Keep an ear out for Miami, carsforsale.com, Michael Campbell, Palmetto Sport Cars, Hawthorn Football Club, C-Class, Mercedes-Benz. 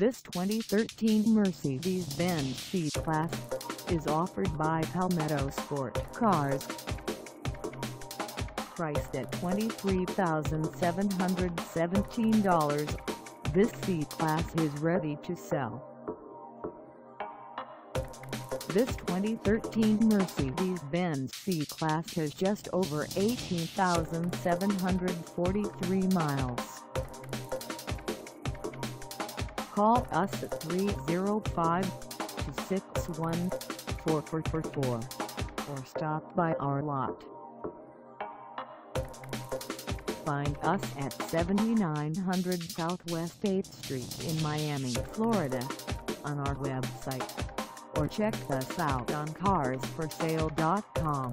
This 2013 Mercedes-Benz C-Class is offered by Palmetto Sport Cars. Priced at $23,717, this C-Class is ready to sell. This 2013 Mercedes-Benz C-Class has just over 18,743 miles. Call us at 305-261-4444 or stop by our lot. Find us at 7900 Southwest 8th Street in Miami, Florida on our website, or check us out on carsforsale.com.